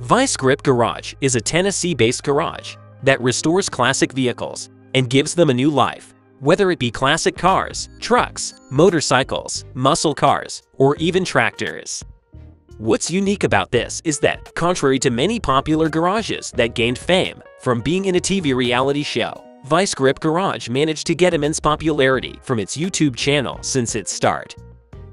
Vice Grip Garage is a Tennessee-based garage that restores classic vehicles and gives them a new life. Whether it be classic cars, trucks, motorcycles, muscle cars, or even tractors. What's unique about this is that, contrary to many popular garages that gained fame from being in a TV reality show, Vice Grip Garage managed to get immense popularity from its YouTube channel since its start.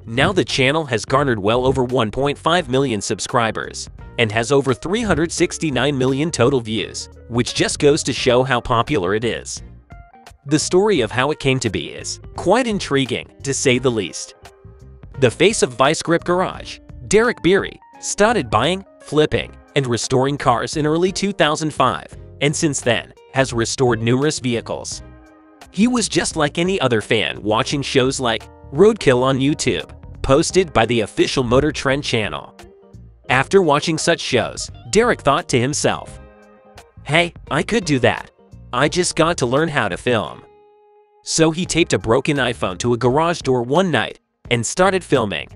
Now the channel has garnered well over 1.5 million subscribers and has over 369 million total views, which just goes to show how popular it is. The story of how it came to be is quite intriguing, to say the least. The face of Vice Grip Garage, Derek Bieri, started buying, flipping, and restoring cars in early 2005, and since then has restored numerous vehicles. He was just like any other fan watching shows like Roadkill on YouTube, posted by the official Motor Trend channel. After watching such shows, Derek thought to himself, "Hey, I could do that. I just got to learn how to film." So he taped a broken iPhone to a garage door one night and started filming.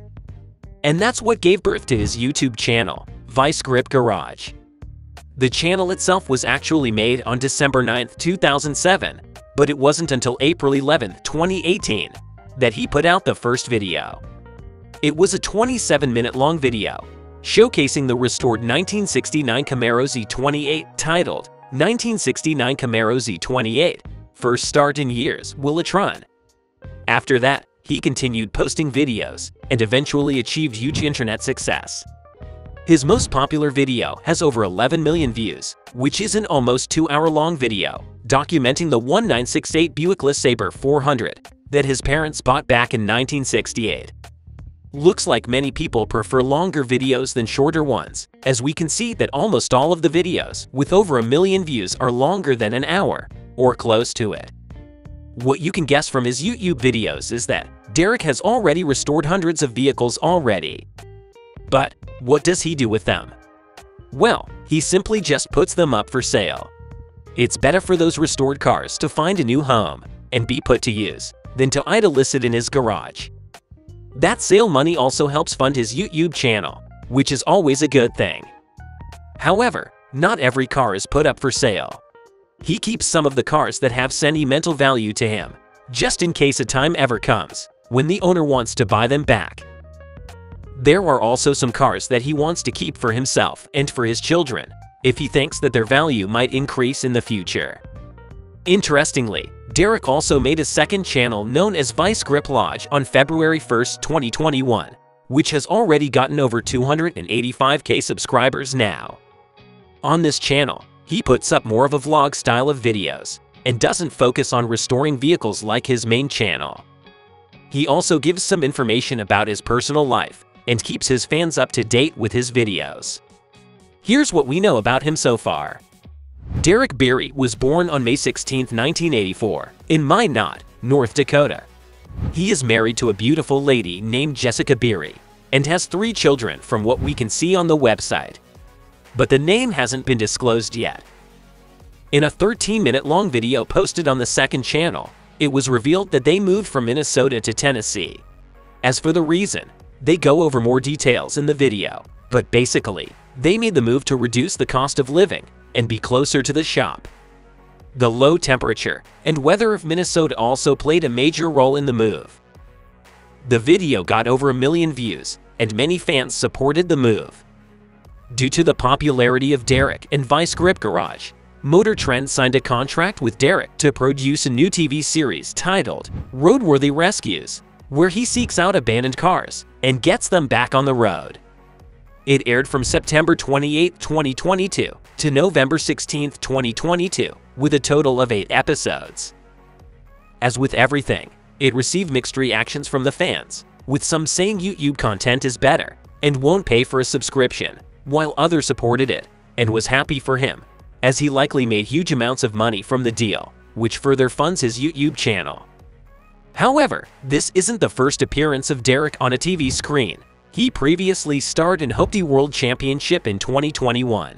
And that's what gave birth to his YouTube channel, Vice Grip Garage. The channel itself was actually made on December 9, 2007, but it wasn't until April 11, 2018, that he put out the first video. It was a 27-minute long video, showcasing the restored 1969 Camaro Z28 titled, 1969 Camaro Z28, first start in years, will it run? After that, he continued posting videos and eventually achieved huge internet success. His most popular video has over 11 million views, which is an almost 2-hour-long video documenting the 1968 Buick LeSabre 400 that his parents bought back in 1968. Looks like many people prefer longer videos than shorter ones, as we can see that almost all of the videos with over 1 million views are longer than an hour, or close to it. What you can guess from his YouTube videos is that Derek has already restored hundreds of vehicles already. But what does he do with them? Well, he simply just puts them up for sale. It's better for those restored cars to find a new home and be put to use than to idle listed in his garage. That sale money also helps fund his YouTube channel, which is always a good thing. However, not every car is put up for sale. He keeps some of the cars that have sentimental value to him, just in case a time ever comes when the owner wants to buy them back. There are also some cars that he wants to keep for himself and for his children, if he thinks that their value might increase in the future. Interestingly, Derek also made a second channel known as Vice Grip Lodge on February 1, 2021, which has already gotten over 285K subscribers now. On this channel, he puts up more of a vlog style of videos and doesn't focus on restoring vehicles like his main channel. He also gives some information about his personal life and keeps his fans up to date with his videos. Here's what we know about him so far. Derek Bieri was born on May 16, 1984, in Minot, North Dakota. He is married to a beautiful lady named Jessica Bieri and has 3 children from what we can see on the website. But the name hasn't been disclosed yet. In a 13-minute long video posted on the second channel, it was revealed that they moved from Minnesota to Tennessee. As for the reason, they go over more details in the video, but basically, they made the move to reduce the cost of living and be closer to the shop. The low temperature and weather of Minnesota also played a major role in the move. The video got over 1 million views, and many fans supported the move. Due to the popularity of Derek and Vice Grip Garage, Motor Trend signed a contract with Derek to produce a new TV series titled Roadworthy Rescues, where he seeks out abandoned cars and gets them back on the road. It aired from September 28, 2022 to November 16, 2022, with a total of 8 episodes. As with everything, it received mixed reactions from the fans, with some saying YouTube content is better and won't pay for a subscription, while others supported it and was happy for him, as he likely made huge amounts of money from the deal, which further funds his YouTube channel. However, this isn't the first appearance of Derek on a TV screen. He previously starred in Hoopty World Championship in 2021.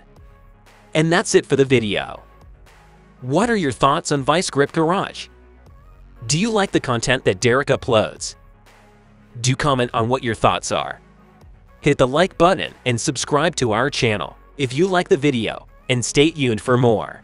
And that's it for the video. What are your thoughts on Vice Grip Garage? Do you like the content that Derek uploads? Do comment on what your thoughts are. Hit the like button and subscribe to our channel If you like the video, and stay tuned for more.